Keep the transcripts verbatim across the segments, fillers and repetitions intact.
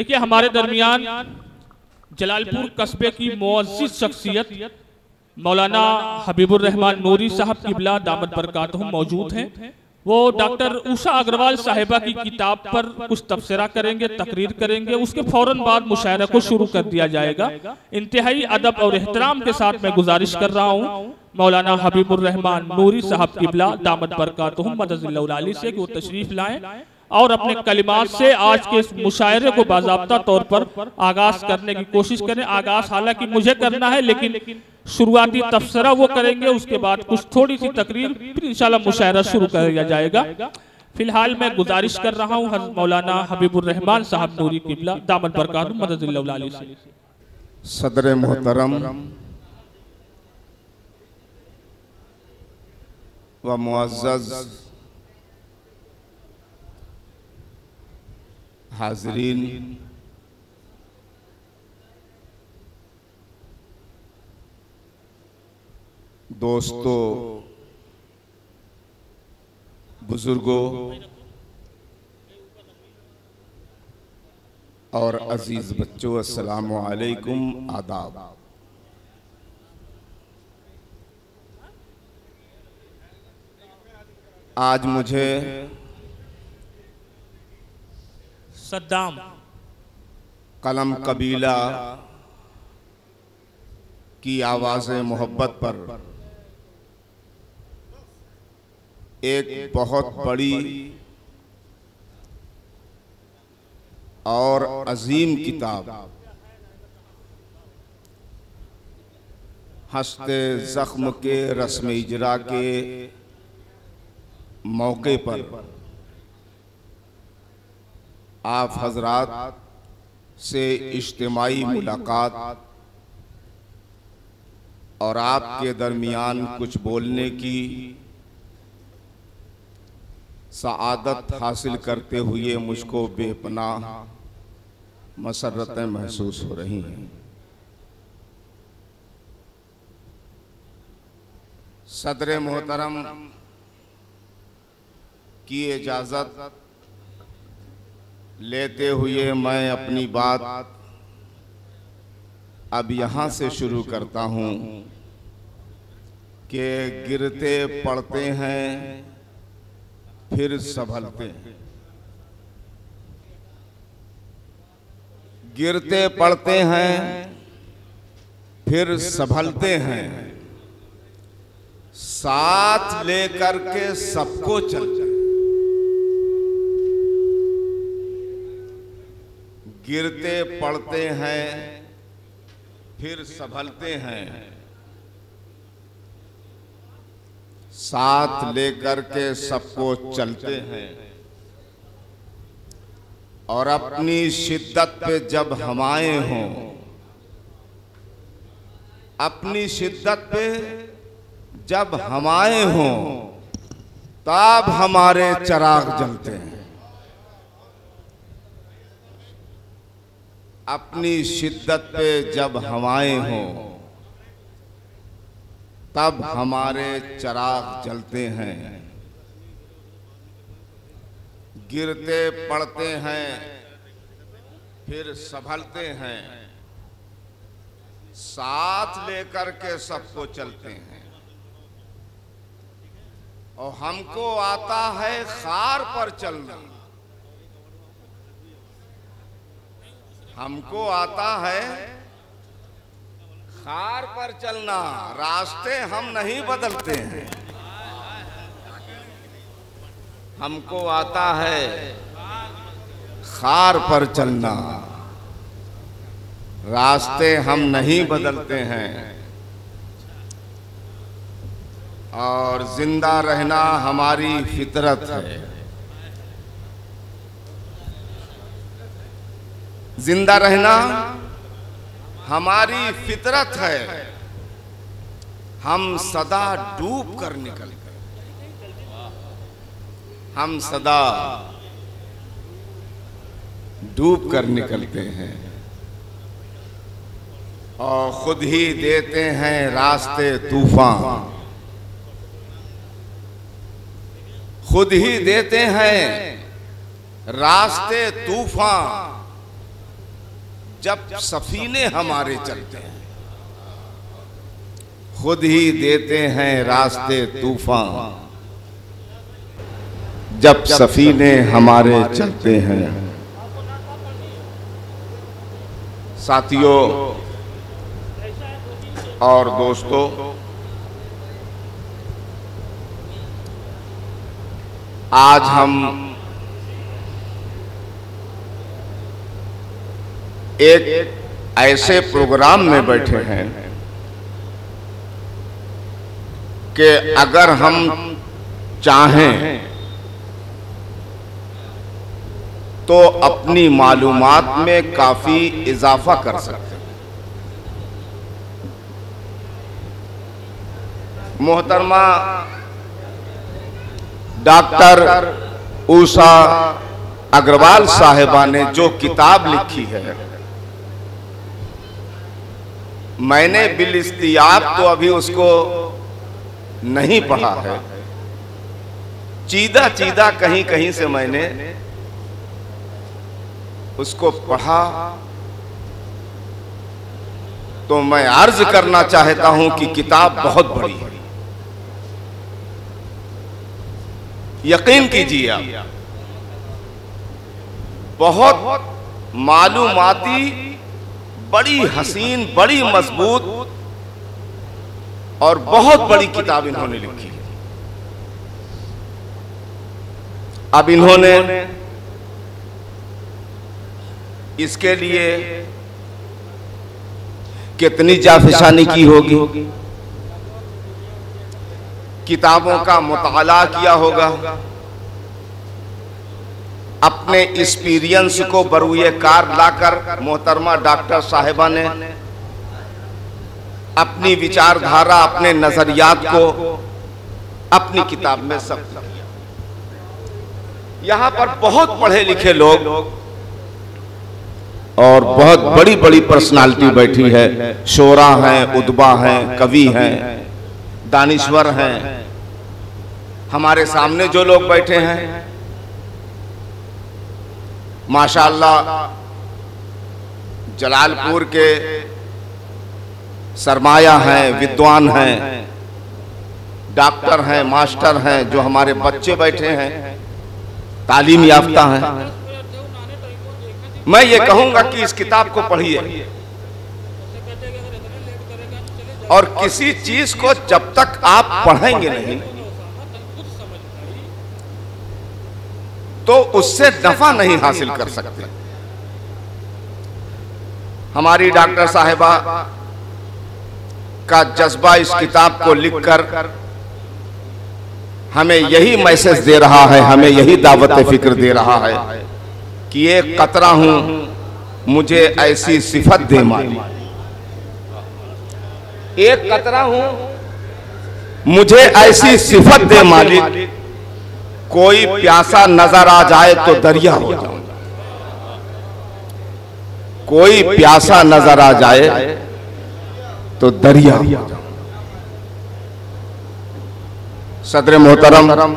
देखिए हमारे दरमियान जलालपुर कस्बे की मुअज़्ज़िज़ शख्सियत मौलाना हबीबुर रहमान नूरी साहब क़िबला दामद बरकातहू मौजूद हैं। वो डॉक्टर उषा अग्रवाल साहिबा की किताब पर कुछ तबसरा करेंगे, तकरीर करेंगे, उसके फौरन बाद मुशायरा को शुरू कर दिया जाएगा। इंतहाई अदब और एहतराम के साथ मैं गुजारिश कर रहा हूँ मौलाना हबीबुर रहमान नूरी साहब क़िबला दामद बरकातहू मददुल्लाह अलैहि से कि वो तशरीफ लाएं और अपने कलिमात से आज के इस मुशायरे को बाज़ाब्ता तौर पर आगाज करने की कोशिश करें। आगाज हालांकि मुझे करना है, लेकिन शुरुआती तबसरा वो करेंगे, उसके बाद कुछ थोड़ी सी तकरीर, फिर इंशाल्लाह मुशायरा शुरू कर दिया जाएगा। फिलहाल मैं गुजारिश कर रहा हूँ हज़रत मौलाना हबीबुर रहमान साहब नूरी क़िबला दामद बरकातहू मददुल्लाह अलैहि से। सदर मोहतरम व मुअज़्ज़ज़ हाज़रीन, दोस्तों, बुजुर्गों और अजीज बच्चों, अस्सलाम वालेकुम, आदाब। आज मुझे सद्दाम, कलम कबीला की आवाज़ मोहब्बत पर एक, एक बहुत, बहुत बड़ी, बड़ी और अजीम किताब हंसते जख्म के रस्म इजरा के मौके पर आप हजरात से इज्तिमाई मुलाकात और आपके दरमियान कुछ बोलने की सआदत हासिल करते हुए मुझको बेपनाह मसरतें महसूस हो रही हैं। सदर मोहतरम की इजाज़त लेते हुए मैं अपनी बात अब यहाँ से शुरू करता हूँ कि गिरते पड़ते हैं फिर संभलते हैं, गिरते पड़ते हैं फिर संभलते हैं, साथ लेकर के सबको चलते हैं। गिरते पड़ते हैं फिर संभलते हैं, साथ लेकर के सबको चलते हैं, और अपनी शिद्दत पे जब हमाएं हों, अपनी शिद्दत पे जब हमाएं हों, तब हमारे चिराग जलते हैं। अपनी शिद्दत पे जब हमाएं हों, तब हमारे चिराग जलते हैं। गिरते पड़ते हैं फिर संभलते हैं, साथ लेकर के सबको चलते हैं, और हमको आता है खार पर चलना, हमको आता है खार पर चलना। रास्ते हम नहीं बदलते हैं, हमको आता है खार पर चलना। रास्ते हम नहीं बदलते हैं, और जिंदा रहना हमारी फितरत है, जिंदा रहना हमारी फितरत है। हम सदा डूब कर निकल गए, हम सदा डूब कर निकलते हैं, और खुद ही देते हैं रास्ते तूफान, खुद ही देते हैं रास्ते तूफान। जब सफीने हमारे चलते हैं, खुद ही देते हैं रास्ते तूफान। जब सफीने हमारे चलते हैं। साथियों और दोस्तों, आज हम एक ऐसे प्रोग्राम में बैठे हैं कि अगर हम चाहें तो अपनी मालूमात में काफी इजाफा कर सकते हैं। मोहतरमा डॉक्टर उषा अग्रवाल साहिबा ने जो किताब लिखी है, मैंने बिलिस्तियाब तो अभी उसको नहीं पढ़ा है, चीदा चीदा कहीं कहीं से मैंने उसको पढ़ा। तो मैं अर्ज करना चाहता हूं कि किताब बहुत बड़ी है। यकीन कीजिए आप, बहुत मालूमाती, बड़ी हसीन, बड़ी मजबूत और बहुत बड़ी किताब इन्होंने लिखी है। अब इन्होंने इसके लिए कितनी जाफिशानी की होगी, किताबों का मुताला किया होगा, अपने एक्सपीरियंस को बरूए कार लाकर मोहतरमा डॉक्टर साहिबा ने अपनी विचारधारा, अपने नजरियात को अपनी किताब में सब किया। यहाँ पर बहुत पढ़े लिखे लोग और बहुत बड़ी बड़ी पर्सनालिटी बैठी है। शोरा हैं, उदबा हैं, कवि हैं, दानिश्वर हैं। हमारे सामने जो लोग बैठे हैं, माशाल्लाह जलालपुर के सरमाया हैं, विद्वान हैं, डॉक्टर हैं, मास्टर हैं। जो हमारे बच्चे बैठे हैं, तालीम याफ्ता हैं। मैं ये कहूँगा कि इस किताब को पढ़िए और किसी चीज को जब तक आप पढ़ेंगे नहीं तो उससे नफा नहीं हासिल कर सकते। हमारी डॉक्टर साहिबा का जज्बा इस किताब को लिखकर हमें यही मैसेज दे रहा है, हमें यही दावत फिक्र दे रहा है कि ये कतरा हूं मुझे ऐसी सिफत दे माली, एक कतरा हूं मुझे ऐसी सिफत दे मालिक, कोई प्यासा नजर आ जाए तो दरिया हो जाऊं। कोई प्यासा नजर आ जाए तो दरिया हो जाऊं। सदर मोहतरम,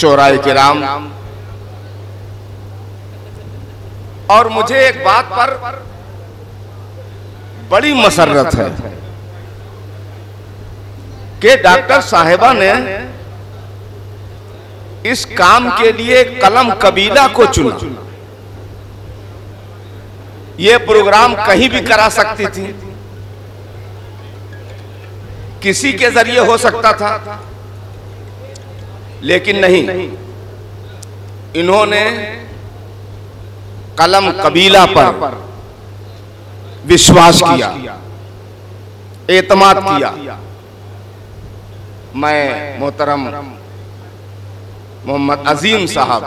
शोराए किराम, और मुझे एक बात पर बड़ी मसर्रत है कि डॉक्टर साहिबा ने इस काम के लिए कलम कबीला को चुना। यह प्रोग्राम कहीं भी करा सकती थी, किसी के जरिए हो सकता था, लेकिन नहीं, इन्होंने कलम कबीला पर विश्वास किया, एतमाद किया। मैं मोहतरम मोहम्मद अजीम साहब,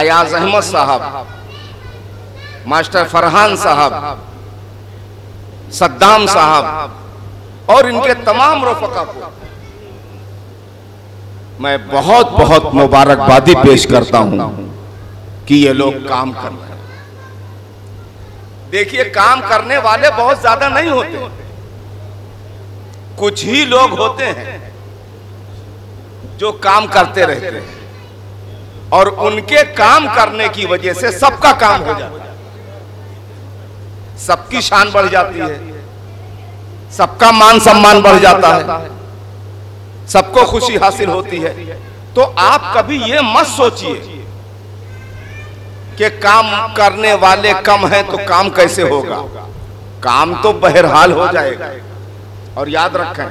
अयाज अहमद साहब, मास्टर फरहान साहब, सद्दाम साहब और इनके तमाम रफका को मैं बहुत बहुत मुबारकबादी पेश करता हूं कि ये लोग काम कर रहे हैं। देखिए, काम करने वाले बहुत ज्यादा नहीं होते, कुछ ही लोग होते हैं जो काम करते रहते हैं और उनके काम करने की वजह से सबका काम हो जाता है, सबकी शान बढ़ जाती है, सबका मान सम्मान बढ़ जाता है, सबको खुशी हासिल होती है। तो आप कभी ये मत सोचिए कि काम करने वाले कम हैं तो काम कैसे होगा, काम तो बहरहाल हो जाएगा। और याद रखें,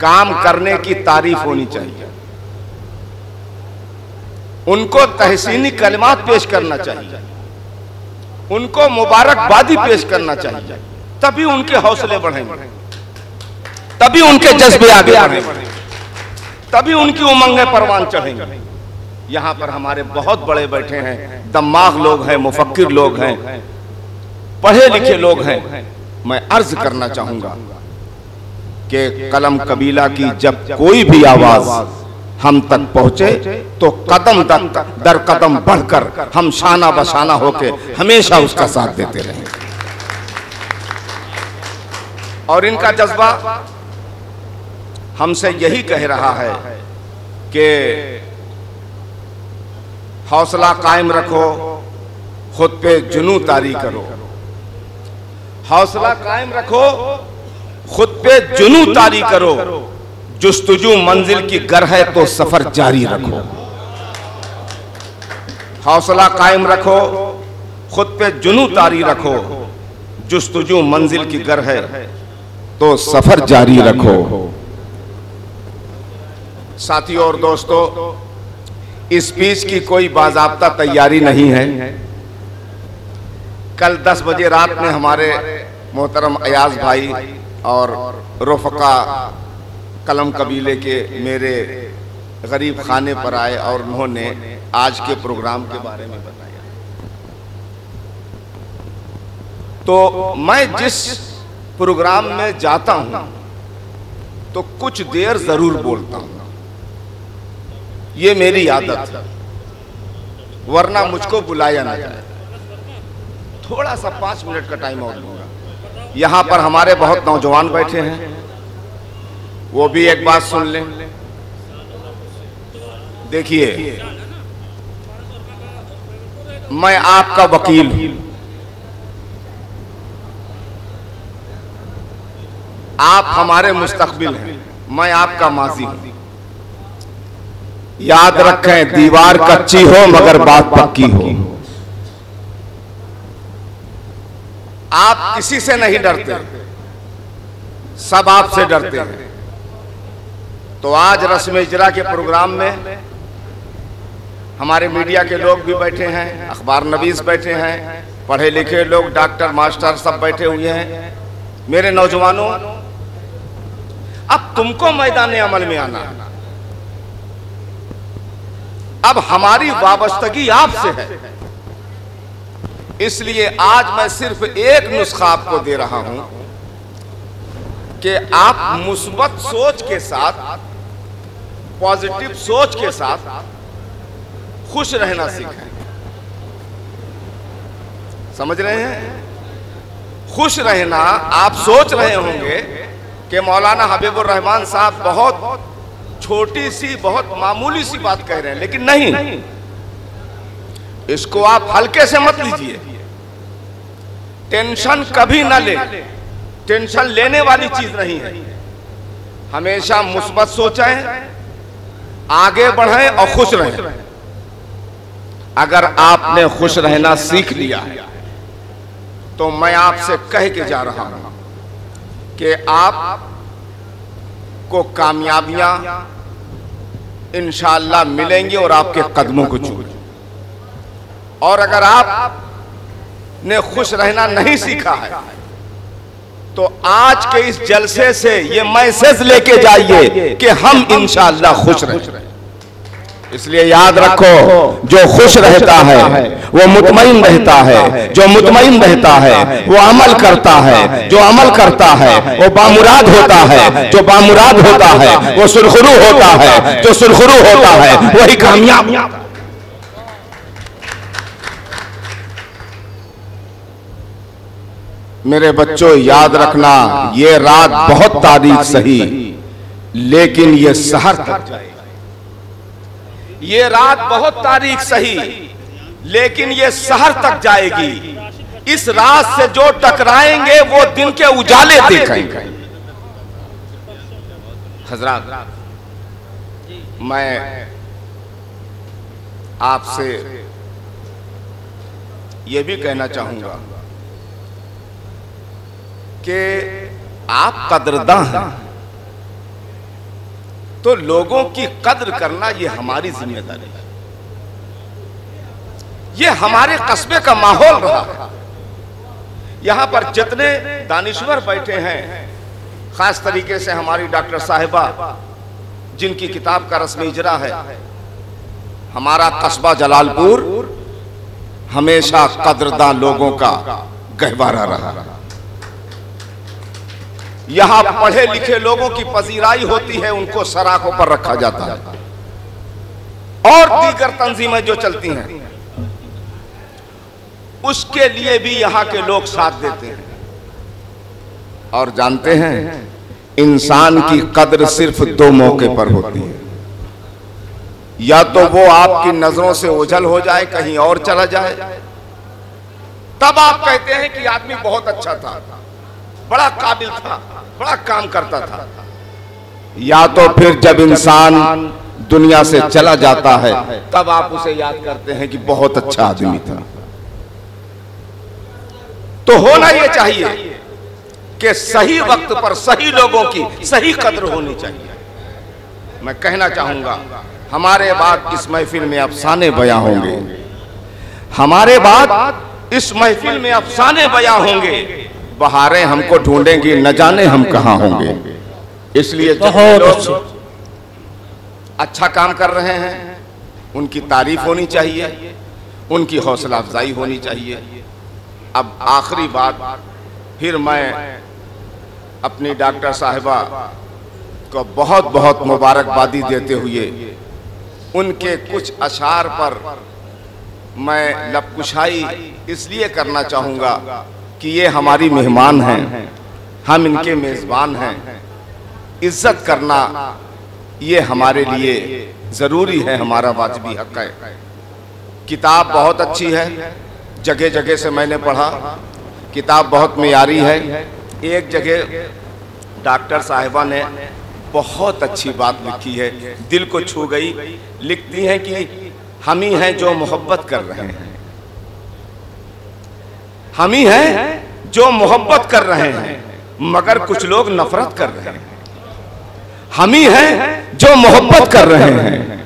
काम करने की तारीफ होनी चाहिए, उनको तहसीनी कलिमात पेश करना चाहिए, उनको मुबारकबादी पेश करना चाहिए, तभी उनके हौसले बढ़ेंगे, तभी उनके जज्बे आगे बढ़ेंगे, तभी उनकी उमंगें परवान चढ़ेंगे। यहाँ पर हमारे बहुत बड़े बैठे हैं, दिमाग लोग हैं, मुफक्किर लोग हैं, पढ़े लिखे लोग हैं। मैं अर्ज करना चाहूंगा कि कलम कबीला की जब कोई भी आवाज हम तक पहुंचे तो कदम दर कदम बढ़कर हम शाना बशाना होके हमेशा उसका साथ देते रहे। और इनका जज्बा हमसे यही कह रहा है कि हौसला कायम रखो, खुद पे जुनू तारी करो, हौसला कायम रखो, खुद पे जुनू तारी करो, जुस्तुजू मंजिल की गर है तो सफर जारी रखो। हौसला कायम रखो, खुद पे जुनू तारी रखो, जुस्तुजू मंजिल की गर है तो सफर जारी रखो। साथियों और दोस्तों, इस स्पीच की कोई बाज़ाब्ता तैयारी नहीं है। कल दस बजे रात में हमारे मोहतरम अयाज भाई और रोफका कलम कबीले के मेरे गरीब खाने पर आए और उन्होंने आज के प्रोग्राम के बारे में बताया। तो मैं जिस प्रोग्राम में जाता हूं तो कुछ देर जरूर बोलता हूं, ये मेरी आदत है, वरना मुझको बुलाया ना जाए। थोड़ा सा पांच मिनट का टाइम और लूंगा। यहां पर हमारे बहुत नौजवान बैठे हैं, वो भी एक बात सुन लें। देखिए, मैं आपका वकील हूं, आप हमारे मुस्तकबिल हैं, मैं आपका माजी हूं। याद रखें, दीवार कच्ची हो मगर बात पक्की हो। आप किसी से नहीं डरते, सब आपसे डरते हैं। तो आज रस्म इजरा के प्रोग्राम में हमारे मीडिया के लोग भी बैठे हैं, अखबार नवीस बैठे हैं, पढ़े लिखे लोग, डॉक्टर मास्टर सब बैठे हुए हैं। मेरे नौजवानों, अब तुमको मैदान अमल में आना है। अब हमारी वाबस्तगी आपसे है, इसलिए आज मैं सिर्फ एक नुस्खा आपको दे रहा हूं कि आप मुस्बत सोच के साथ, पॉजिटिव सोच के साथ खुश रहना सीखें। समझ रहे हैं? खुश रहना। आप सोच रहे होंगे कि मौलाना हबीबुर रहमान साहब बहुत छोटी सी, बहुत मामूली सी बात कह रहे हैं, लेकिन नहीं, इसको आप हल्के से मत लीजिए, टेंशन कभी ना ले, टेंशन लेने वाली चीज नहीं है। हमेशा मुस्बत सोचें, आगे बढ़ें और खुश रहें। अगर आपने खुश रहना सीख लिया है तो मैं आपसे कह के जा रहा हूं कि आप को कामयाबियां इंशाअल्लाह मिलेंगी और आपके कदमों को चूमेंगी। और अगर आपने खुश रहना नहीं सीखा है तो आज के इस जलसे से ये मैसेज लेके जाइए कि हम इंशाअल्लाह खुश रहें। इसलिए याद रखो, जो खुश रहता है वो मुतमईन रहता है, जो मुतमईन रहता है वो अमल करता है, जो अमल करता है वो बामुराद होता है, जो बामुराद होता है वो सुरखरू होता है, जो सुरखरू होता है वही कामयाब। मेरे बच्चों, याद रखना, ये रात बहुत तारीख सही लेकिन ये सहर थक जाएगा, ये रात बहुत तारीख सही लेकिन ये शहर तक जाएगी, इस रात से जो टकराएंगे वो दिन के उजाले देखेंगे। हजरात, मैं आपसे ये भी कहना चाहूंगा कि आप कदरदां हैं तो लोगों की कद्र करना ये हमारी जिम्मेदारी है, ये हमारे कस्बे का माहौल रहा है। यहाँ पर जितने दानिश्वर बैठे हैं, खास तरीके से हमारी डॉक्टर साहिबा जिनकी किताब का रस्म इजरा है, हमारा कस्बा जलालपुर हमेशा कद्रदां लोगों का गहवारा रहा। यहाँ पढ़े लिखे लोगों की पजीराई होती है, उनको सराखों पर रखा जाता है और दीगर तंजीमें जो चलती हैं उसके लिए भी यहाँ के लोग साथ देते हैं। और जानते हैं इंसान की कद्र सिर्फ दो मौके पर होती है, या तो वो आपकी नजरों से ओझल हो जाए, कहीं और चला जाए, तब आप कहते हैं कि आदमी बहुत अच्छा था, बड़ा काबिल था, बड़ा काम करता था। या तो फिर जब इंसान दुनिया से चला जाता है तब आप उसे याद करते हैं कि बहुत अच्छा आदमी था। तो होना यह चाहिए कि सही वक्त पर सही लोगों की सही कद्र होनी चाहिए। मैं कहना चाहूंगा हमारे बाद इस महफिल में अफसाने बयां होंगे, हमारे बाद इस महफिल में अफसाने बयां होंगे, बहारें हमको ढूंढेंगी, न जाने हम कहां होंगे। इसलिए लोग अच्छा काम कर रहे हैं उनकी तारीफ होनी चाहिए, उनकी हौसला अफजाई होनी चाहिए। अब आखिरी बात, फिर मैं अपनी डॉक्टर साहिबा को बहुत बहुत मुबारकबादी देते हुए उनके कुछ अशार पर मैं लपकुशाई इसलिए करना चाहूँगा कि ये हमारी मेहमान हैं, हम इनके मेज़बान हैं, इज्जत करना ये हमारे लिए ज़रूरी है, हमारा वाजिबी हक है। किताब बहुत अच्छी है, जगह जगह से मैंने पढ़ा, किताब बहुत मियारी है। एक जगह डॉक्टर साहिबा ने बहुत अच्छी बात लिखी है, दिल को छू गई। लिखती हैं कि हम ही हैं जो मोहब्बत कर रहे हैं, हम ही हैं जो मोहब्बत कर रहे हैं मगर कुछ लोग नफरत कर रहे हैं, हम ही हैं जो मोहब्बत कर रहे हैं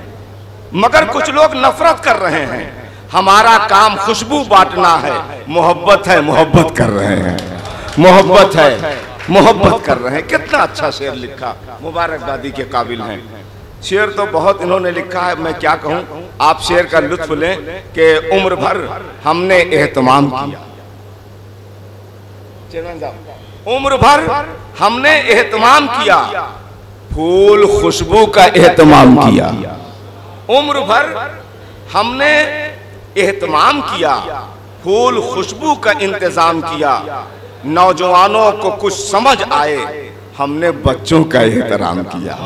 मगर कुछ लोग नफरत कर रहे हैं। हमारा काम खुशबू बांटना है, मोहब्बत है मोहब्बत कर रहे हैं, मोहब्बत है मोहब्बत कर रहे हैं। कितना अच्छा शेर लिखा, मुबारकबादी के काबिल हैं। शेर तो बहुत इन्होंने लिखा है, मैं क्या कहूँ, आप शेर का लुत्फ लें कि उम्र भर हमने एहतमाम किया, उम्र भर हमने एहतमाम किया, फूल खुशबू का एहतमाम किया, उम्र भर हमने एहतमाम किया, फूल खुशबू का इंतजाम किया, नौजवानों को कुछ समझ आए हमने बच्चों का एहतराम किया,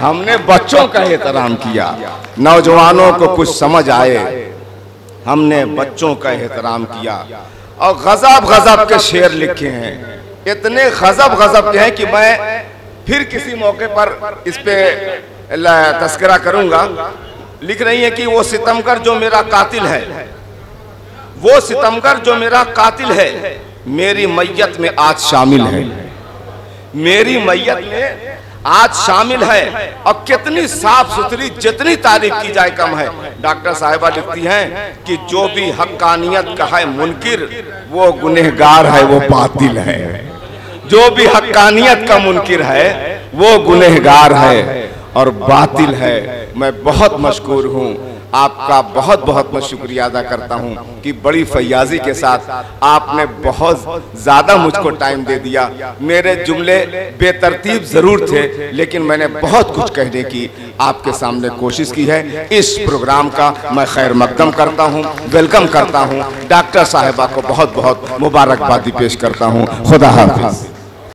हमने बच्चों का एहतराम किया, नौजवानों को कुछ समझ आए हमने बच्चों का एहतराम किया। और गजब गजब के शेर लिखे हैं, इतने गजब गजब के हैं कि मैं फिर किसी मौके पर इस पे तस्करा करूंगा। लिख रही है कि वो सितमगर जो मेरा कातिल है, वो सितमगर जो मेरा कातिल है मेरी मैयत में आज शामिल है, मेरी मैयत में आज शामिल है। और कितनी साफ सुथरी, जितनी तारीफ की जाए कम है। डॉक्टर साहिबा लिखती हैं कि जो भी हक्कानियत का है मुनकिर वो गुनहगार है, वो बातिल है, जो भी हक्कानियत का मुनकिर है वो गुनहगार है और बातिल है। मैं बहुत मशकूर हूँ, आपका बहुत बहुत मैं शुक्रिया अदा करता हूं कि बड़ी फैयाजी के साथ आपने बहुत ज़्यादा मुझको टाइम दे दिया। मेरे जुमले बेतरतीब ज़रूर थे लेकिन मैंने बहुत कुछ कहने की आपके सामने कोशिश की है। इस प्रोग्राम का मैं खैर मकदम करता हूं, वेलकम करता हूं, डॉक्टर साहिबा को बहुत बहुत मुबारकबादी पेश करता हूं। खुदा हाफिज़।